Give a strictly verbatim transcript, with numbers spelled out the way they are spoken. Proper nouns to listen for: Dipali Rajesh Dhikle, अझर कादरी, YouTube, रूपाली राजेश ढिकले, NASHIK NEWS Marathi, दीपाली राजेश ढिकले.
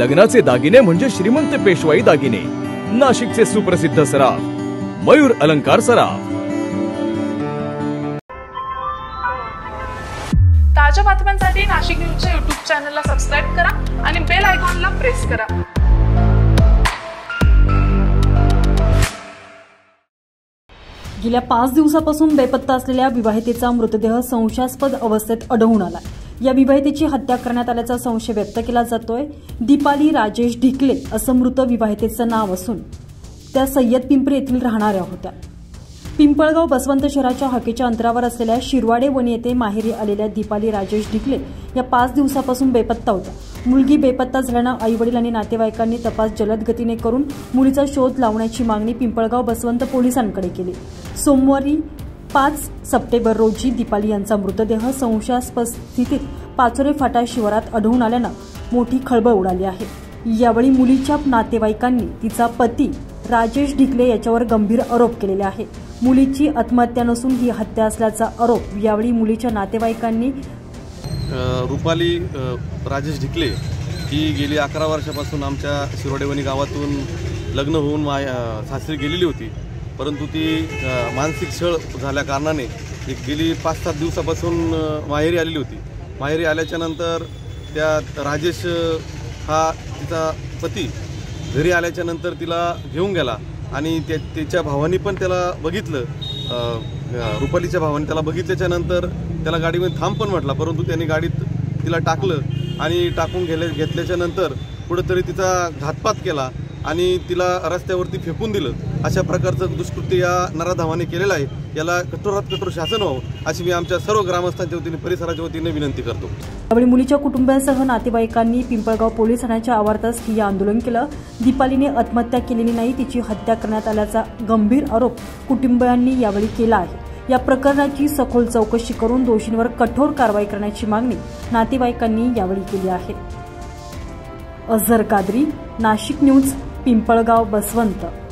लग्नाचे दागिने म्हणजे श्रीमंत पेशवाई दागिने, नाशिकचे सुप्रसिद्ध सराफ मयूर अलंकार सराफ। ताज्या बातम्यांसाठी नाशिक न्यूजच्या यूट्यूब चॅनलला सबस्क्राइब करा आणि बेल आयकॉनला प्रेस करा। गेल्या पाच दिवसापासून बेपत्ता असलेल्या विवाहितेचा मृतदेह संशयास्पद अवस्थेत आढळून आला। या विवाहितेची हत्या करण्यात आल्याचा संशय व्यक्त केला जातोय। दीपाली राजेश ढिकले असं मृत विवाहितेचं नाव असून त्या सय्यद पिंपरी येथील राहणाऱ्या होत्या। पिंपळगाव बसवंत शहराच्या हाकेच्या अंतरावर असलेल्या शिरवाडे वणी येथे माहेरी आलेल्या दीपाली राजेश ढिकले या पाच दिवसापासून बेपत्ता होत्या। मुलगी बेपत्ता झाल्यानं आईवडील आणि नातेवाईकांनी तपास जलद गतीने करून मुलीचा शोध लावण्याची मागणी पिंपळगाव बसवंत पोलिसांकडे केली। सोमवारी पाच सप्टेंबर रोजी दीपाली यांचा मृतदेह संशयास्पद स्थितीत पाचोरे फाटा शिवारात आढळून आल्यानं मोठी खळबळ उडाली आहे। यावेळी मुलीच्या नातेवाईकांनी तिचा पती राजेश ढिकले याच्यावर गंभीर आरोप केलेले आहेत। मुलीची आत्महत्या नसून ही हत्या असल्याचा आरोप यावेळी मुलीच्या नातेवाईकांनी। रूपाली राजेश ढिकले ही गेली अकरा वर्षापासून आमच्या शिरोडेवणी गावातून लग्न होऊन माय सासरी गेलेली होती, परंतु ती मानसिक छळ झाल्या कारणाने गेली पाच सात दिवसापासून माहेरी आलेली होती। माहेरी आल्याच्यानंतर त्या राजेश हा तिचा पती घरी आल्याच्यानंतर तिला घेऊन गेला आणि त्या त्याच्या भावानी पण त्याला बघितलं, रुपालीच्या भावाने त्याला बघितल्याच्यानंतर त्याला गाडीमध्ये थांब पण म्हटला, परंतु त्यांनी गाडीत तिला टाकलं आणि टाकून गेले घेतल्याच्यानंतर कुठंतरी तिचा घातपात केला आणि तिला रस्त्यावरती फेकून दिलं। अशा प्रकारचं दुष्कृत्य या नराधमाने केलेलं आहे। याला कठोरात कठोर शासन व्हावं अशी मी आमच्या सर्व ग्रामस्थांच्या वतीने परिसराच्या वतीने विनंती करतो। त्यावेळी मुलीच्या कुटुंबियांसह नातेवाईकांनी पिंपळगाव पोलीस ठाण्याच्या आवारात ठिय्या आंदोलन केलं। दीपालीने आत्महत्या केलेली नाही, तिची हत्या करण्यात आल्याचा गंभीर आरोप कुटुंबियांनी यावेळी केला आहे। या प्रकरणाची सखोल चौकशी करून दोषींवर कठोर कारवाई करण्याची मागणी नातेवाईकांनी यावेळी केली आहे। अझर कादरी, नाशिक न्यूज, पिंपळगाव बसवंत।